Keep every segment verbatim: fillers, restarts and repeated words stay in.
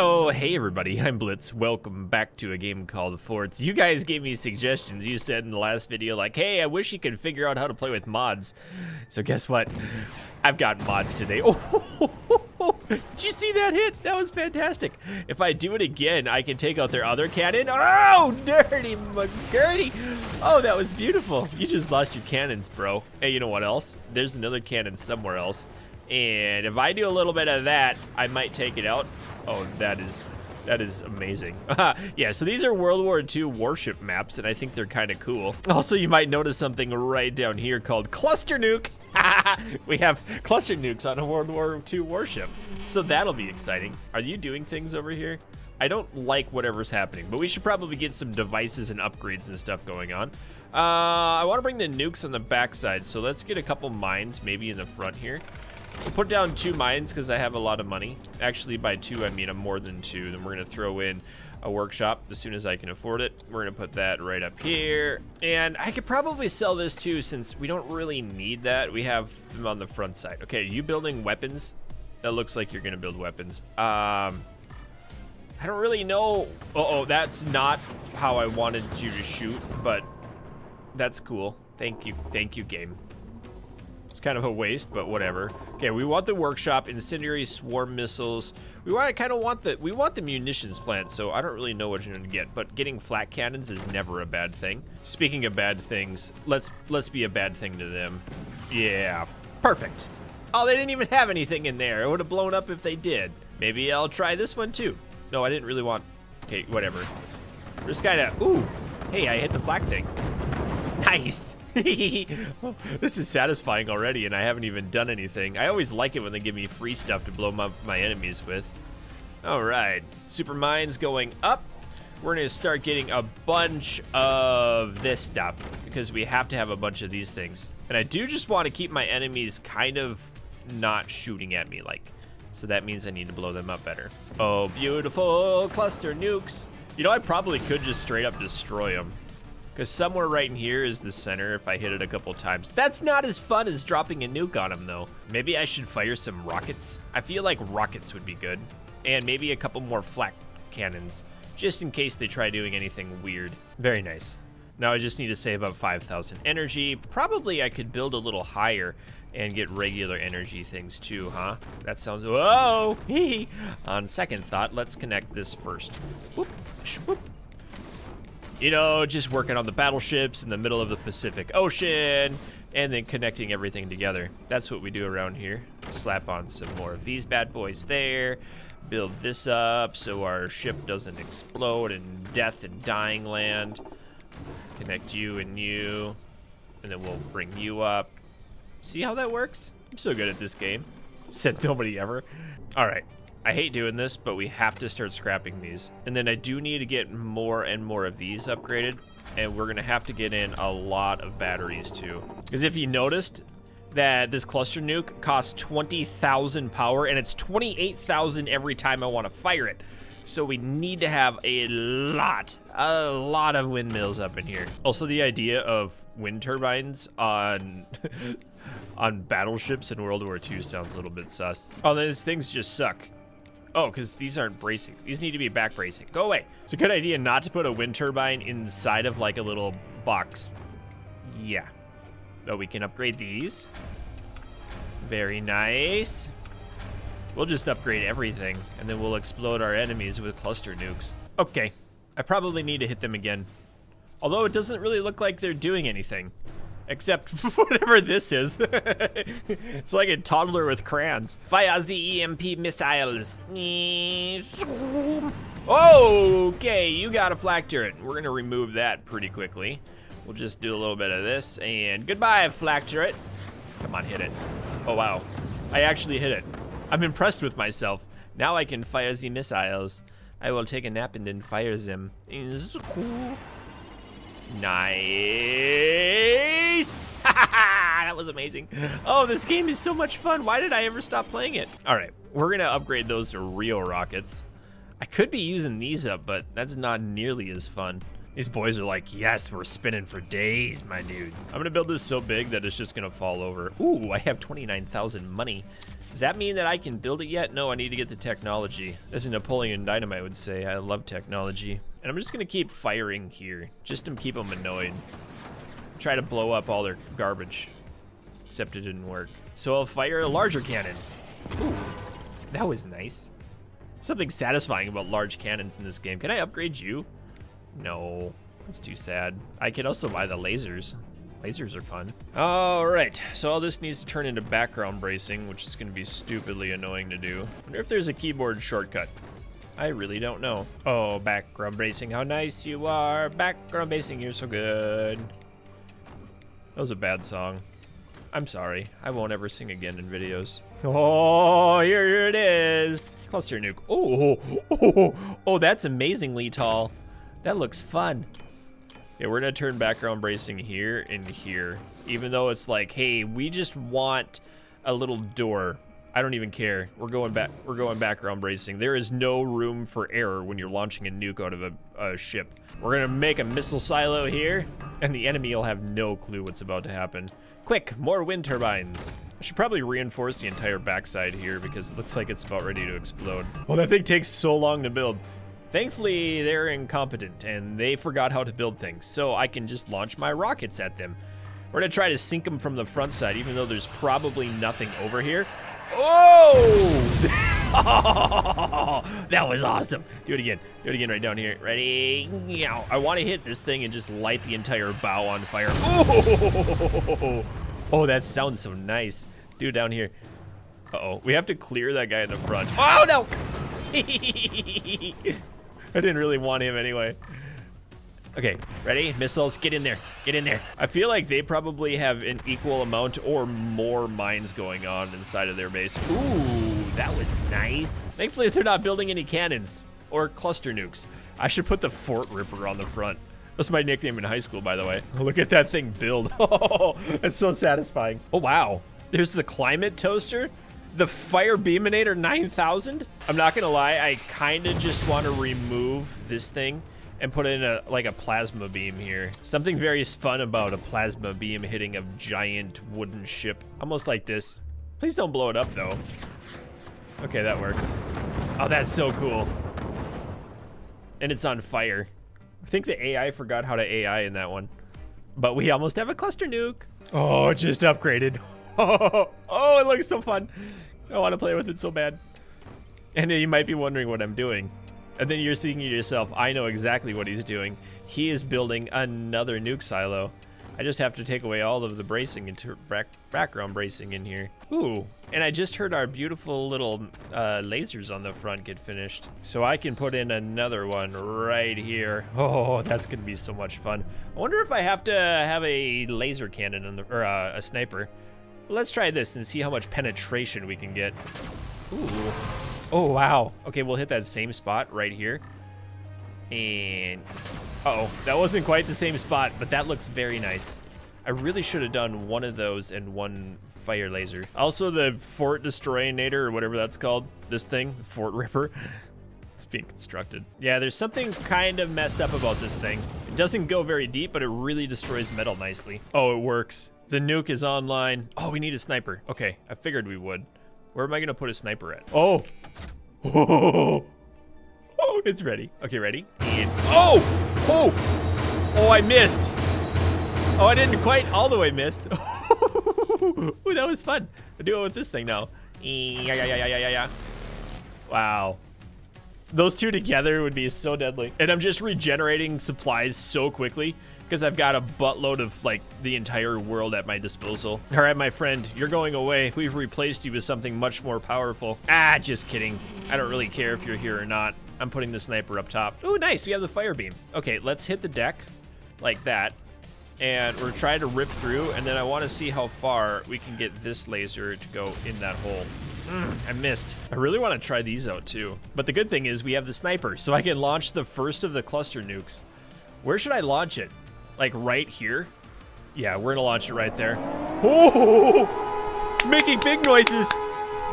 Oh, hey everybody, I'm Blitz. Welcome back to a game called Forts. You guys gave me suggestions. You said in the last video, like, hey, I wish you could figure out how to play with mods. So guess what? I've got mods today. Oh, did you see that hit? That was fantastic. If I do it again, I can take out their other cannon. Oh, dirty McGurdy. Oh, that was beautiful. You just lost your cannons, bro. Hey, you know what else? There's another cannon somewhere else. And if I do a little bit of that, I might take it out. Oh, that is that is amazing. Yeah, so these are World War Two warship maps, and I think they're kind of cool. Also, you might notice something right down here called Cluster Nuke. We have cluster nukes on a World War Two warship, so that'll be exciting. Are you doing things over here? I don't like whatever's happening, but we should probably get some devices and upgrades and stuff going on. Uh, I want to bring the nukes on the backside, so let's get a couple mines maybe in the front here. Put down two mines because I have a lot of money. Actually, by two, I mean I'm more than two. Then we're going to throw in a workshop as soon as I can afford it. We're going to put that right up here. And I could probably sell this too since we don't really need that. We have them on the front side. Okay, are you building weapons? That looks like you're going to build weapons. Um, I don't really know. Uh-oh, that's not how I wanted you to shoot, but that's cool. Thank you. Thank you, game. It's kind of a waste, but whatever. Okay, we want the workshop, incendiary swarm missiles. We want to kind of want the we want the munitions plant, so I don't really know what you're gonna get, but getting flat cannons is never a bad thing. Speaking of bad things, let's let's be a bad thing to them. Yeah, perfect. Oh, they didn't even have anything in there. It would have blown up if they did. Maybe I'll try this one too. No, I didn't really want. Okay, whatever. We're just kind of. Ooh, hey, I hit the flak thing. Nice. Oh, this is satisfying already, and I haven't even done anything. I always like it when they give me free stuff to blow my, my enemies with. All right, super mines going up. We're gonna start getting a bunch of this stuff because we have to have a bunch of these things. And I do just want to keep my enemies kind of not shooting at me, like, so that means I need to blow them up better. Oh, beautiful cluster nukes. You know, I probably could just straight up destroy them. Because somewhere right in here is the center if I hit it a couple times. That's not as fun as dropping a nuke on them, though. Maybe I should fire some rockets. I feel like rockets would be good. And maybe a couple more flak cannons, just in case they try doing anything weird. Very nice. Now I just need to save up five thousand energy. Probably I could build a little higher and get regular energy things too, huh? That sounds, whoa, hee hee. On second thought, let's connect this first. Whoop, whoop. You know, just working on the battleships in the middle of the Pacific Ocean and then connecting everything together. That's what we do around here. Slap on some more of these bad boys there. Build this up so our ship doesn't explode in death and dying land. Connect you and you. And then we'll bring you up. See how that works? I'm so good at this game. Said nobody ever. All right. I hate doing this, but we have to start scrapping these. And then I do need to get more and more of these upgraded, and we're gonna have to get in a lot of batteries too. Because if you noticed that this cluster nuke costs twenty thousand power, and it's twenty-eight thousand every time I wanna fire it. So we need to have a lot, a lot of windmills up in here. Also the idea of wind turbines on on battleships in World War Two sounds a little bit sus. Oh, those things just suck. Oh, because these aren't bracing. These need to be back bracing. Go away. It's a good idea not to put a wind turbine inside of like a little box. Yeah. But we can upgrade these. Very nice. We'll just upgrade everything, and then we'll explode our enemies with cluster nukes. Okay. I probably need to hit them again. Although it doesn't really look like they're doing anything. Except whatever this is. It's like a toddler with crayons. Fires the E M P missiles. Okay, you got a flak turret. We're gonna remove that pretty quickly. We'll just do a little bit of this and goodbye, flak turret. Come on, hit it. Oh wow, I actually hit it. I'm impressed with myself. Now I can fire the missiles. I will take a nap and then fire them. Nice. That was amazing. Oh, this game is so much fun. Why did I ever stop playing it? All right, we're gonna upgrade those to real rockets. I could be using these up, but that's not nearly as fun. These boys are like, yes, we're spinning for days, my dudes. I'm gonna build this so big that it's just gonna fall over. Ooh, I have twenty-nine thousand money. Does that mean that I can build it yet? No, I need to get the technology. As a Napoleon Dynamite would say, I love technology. And I'm just gonna keep firing here, just to keep them annoyed. Try to blow up all their garbage, except it didn't work. So I'll fire a larger cannon. Ooh, that was nice. Something satisfying about large cannons in this game. Can I upgrade you? No, that's too sad. I could also buy the lasers. Lasers are fun. All right, so all this needs to turn into background bracing, which is gonna be stupidly annoying to do. I wonder if there's a keyboard shortcut. I really don't know. Oh, background bracing, how nice you are. Background bracing, you're so good. That was a bad song. I'm sorry, I won't ever sing again in videos. Oh, here it is. Cluster nuke. Oh, oh, oh, oh, that's amazingly tall. That looks fun. Yeah, we're gonna turn background bracing here and here. Even though it's like, hey, we just want a little door. I don't even care. We're going back. We're going background bracing. There is no room for error when you're launching a nuke out of a, a ship. We're gonna make a missile silo here, and the enemy will have no clue what's about to happen. Quick, more wind turbines. I should probably reinforce the entire backside here because it looks like it's about ready to explode. Well, that thing takes so long to build. Thankfully, they're incompetent and they forgot how to build things, so I can just launch my rockets at them. We're gonna try to sink them from the front side, even though there's probably nothing over here. Oh! Oh! That was awesome. Do it again. Do it again right down here. Ready? I want to hit this thing and just light the entire bow on fire. Oh! Oh, that sounds so nice. Do it down here. Uh-oh. We have to clear that guy in the front. Oh, no! I didn't really want him anyway. Okay, ready? Missiles, get in there. Get in there. I feel like they probably have an equal amount or more mines going on inside of their base. Ooh, that was nice. Thankfully, they're not building any cannons or cluster nukes. I should put the Fort Ripper on the front. That's my nickname in high school, by the way. Look at that thing build. Oh, that's so satisfying. Oh, wow. There's the climate toaster. The Fire Beaminator nine thousand? I'm not gonna lie, I kinda just wanna remove this thing and put in a like a plasma beam here. Something very fun about a plasma beam hitting a giant wooden ship, almost like this. Please don't blow it up though. Okay, that works. Oh, that's so cool. And it's on fire. I think the A I forgot how to A I in that one. But we almost have a cluster nuke. Oh, it just upgraded. Oh, oh, it looks so fun. I want to play with it so bad. And you might be wondering what I'm doing. And then you're thinking to yourself, I know exactly what he's doing. He is building another nuke silo. I just have to take away all of the bracing and back background bracing in here. Ooh, and I just heard our beautiful little uh, lasers on the front get finished. So I can put in another one right here. Oh, that's gonna be so much fun. I wonder if I have to have a laser cannon on the, or uh, a sniper. Let's try this and see how much penetration we can get. Ooh. Oh, wow. Okay, we'll hit that same spot right here. And, uh-oh, that wasn't quite the same spot, but that looks very nice. I really should have done one of those and one fire laser. Also, the Fort Destroyinator or whatever that's called, this thing, Fort Ripper, it's being constructed. Yeah, there's something kind of messed up about this thing. It doesn't go very deep, but it really destroys metal nicely. Oh, it works. The nuke is online. Oh, we need a sniper. Okay, I figured we would. Where am I gonna put a sniper at? Oh, oh, oh, it's ready. Okay, ready? And oh, oh, oh, I missed. Oh, I didn't quite all the way miss. Oh, that was fun. I do it with this thing now. Yeah, yeah, yeah, yeah, yeah, yeah. Wow. Those two together would be so deadly. And I'm just regenerating supplies so quickly because I've got a buttload of like the entire world at my disposal. All right, my friend, you're going away. We've replaced you with something much more powerful. Ah, just kidding. I don't really care if you're here or not. I'm putting the sniper up top. Oh, nice, we have the fire beam. Okay, let's hit the deck like that. And we're trying to rip through, and then I wanna see how far we can get this laser to go in that hole. Mm, I missed. I really wanna try these out too. But the good thing is we have the sniper, so I can launch the first of the cluster nukes. Where should I launch it? Like right here? Yeah, we're gonna launch it right there. Oh, making big noises.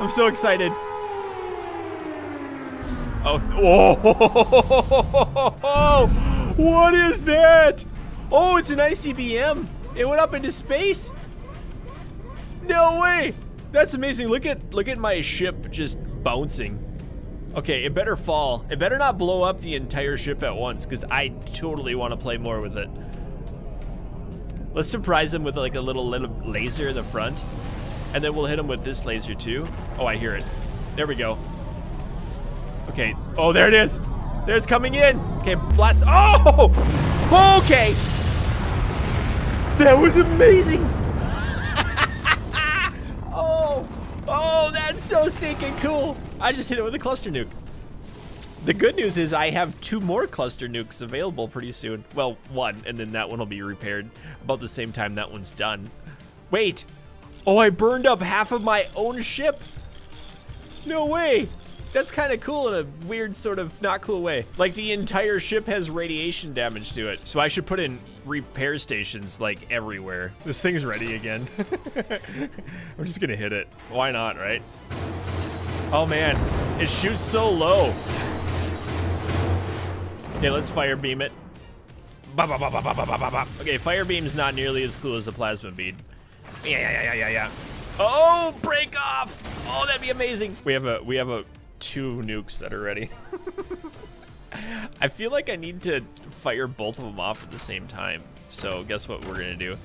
I'm so excited. Oh, oh, What is that? Oh, it's an I C B M. It went up into space. No way. That's amazing. Look at look at my ship just bouncing. Okay, it better fall. It better not blow up the entire ship at once, because I totally want to play more with it. Let's surprise him with like a little, little laser in the front, and then we'll hit him with this laser too. Oh, I hear it. There we go. Okay. Oh, there it is. There it's coming in. Okay, blast. Oh! Okay. That was amazing. Oh. Oh, that's so stinking cool. I just hit it with a cluster nuke. The good news is I have two more cluster nukes available pretty soon. Well, one, and then that one will be repaired about the same time that one's done. Wait. Oh, I burned up half of my own ship. No way. That's kind of cool in a weird sort of not cool way. Like the entire ship has radiation damage to it. So I should put in repair stations like everywhere. This thing's ready again. I'm just gonna hit it. Why not, right? Oh man, it shoots so low. Okay, let's fire beam it. Ba, ba, ba, ba, ba, ba, ba, ba. Okay, fire beam's not nearly as cool as the plasma beam. Yeah, yeah, yeah, yeah, yeah. Oh, break off! Oh, that'd be amazing. We have a, we have a, two nukes that are ready. I feel like I need to fire both of them off at the same time. So guess what we're gonna do?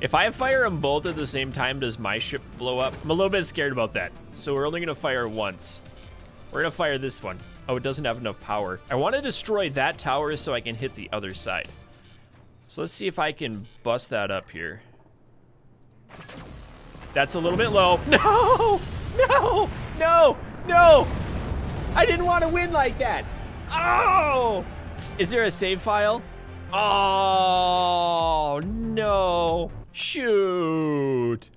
If I fire them both at the same time, does my ship blow up? I'm a little bit scared about that. So we're only gonna fire once. We're gonna fire this one. Oh, it doesn't have enough power. I wanna destroy that tower so I can hit the other side. So let's see if I can bust that up here. That's a little bit low. No, no, no, no. I didn't want to win like that. Oh! Is there a save file? Oh, no. Shoot.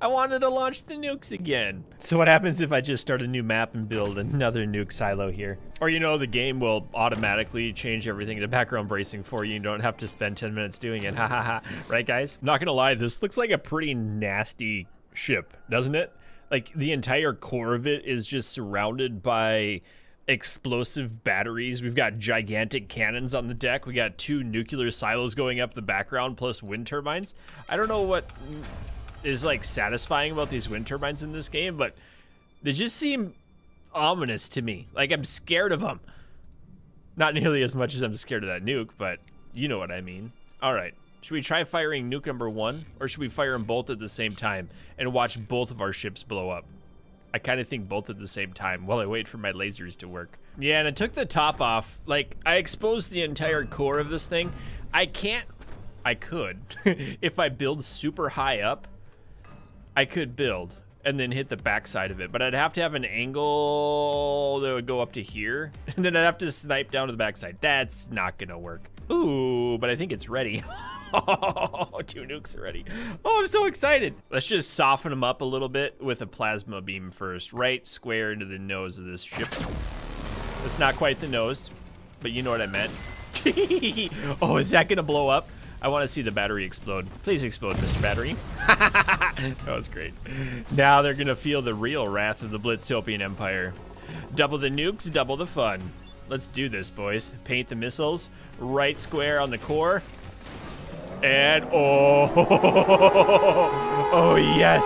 I wanted to launch the nukes again. So what happens if I just start a new map and build another nuke silo here? Or, you know, the game will automatically change everything to background bracing for you. You don't have to spend ten minutes doing it. Ha ha ha. Right, guys? I'm not going to lie. This looks like a pretty nasty ship, doesn't it? Like, the entire core of it is just surrounded by explosive batteries. We've got gigantic cannons on the deck. We got two nuclear silos going up the background, plus wind turbines. I don't know what is, like, satisfying about these wind turbines in this game, but they just seem ominous to me. Like, I'm scared of them. Not nearly as much as I'm scared of that nuke, but you know what I mean. All right. Should we try firing nuke number one, or should we fire them both at the same time and watch both of our ships blow up? I kind of think both at the same time while I wait for my lasers to work. Yeah, and I took the top off. Like, I exposed the entire core of this thing. I can't, I could. If I build super high up, I could build and then hit the backside of it, but I'd have to have an angle that would go up to here, and then I'd have to snipe down to the backside. That's not gonna work. Ooh, but I think it's ready. Oh, two nukes already. Oh, I'm so excited. Let's just soften them up a little bit with a plasma beam first, right square into the nose of this ship. It's not quite the nose, but you know what I meant. Oh, is that gonna blow up? I wanna see the battery explode. Please explode, Mister Battery. That was great. Now they're gonna feel the real wrath of the Blitztopian Empire. Double the nukes, double the fun. Let's do this, boys. Paint the missiles, right square on the core. And oh, oh yes,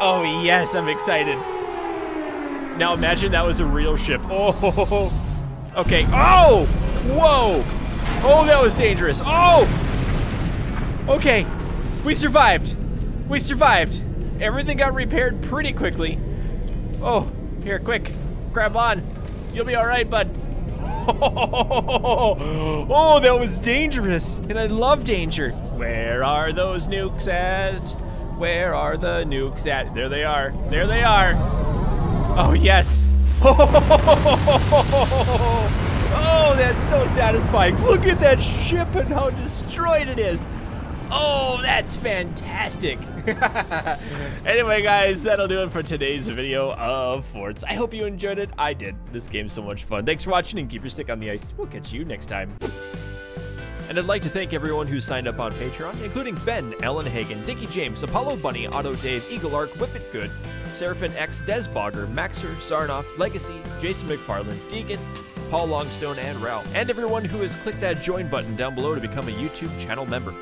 oh yes, I'm excited. Now imagine that was a real ship. Oh, okay. Oh, whoa. Oh, that was dangerous. Oh, okay. We survived. We survived. Everything got repaired pretty quickly. Oh, here, quick, grab on. You'll be all right, bud. Oh, that was dangerous, and I love danger. Where are those nukes at? Where are the nukes at? There they are. There they are. Oh, yes. Oh, that's so satisfying. Look at that ship and how destroyed it is. Oh, that's fantastic. Anyway, guys, that'll do it for today's video of Forts. I hope you enjoyed it. I did. This game's so much fun. Thanks for watching, and keep your stick on the ice. We'll catch you next time. And I'd like to thank everyone who signed up on Patreon, including Ben, Ellen Hagen, Dickie James, Apollo Bunny, Otto Dave, Eagle Arc, Whippet Good, Seraphin X, Desbogger, Maxer, Sarnoff, Legacy, Jason McFarland, Deegan, Paul Longstone, and Ralph, and everyone who has clicked that join button down below to become a YouTube channel member.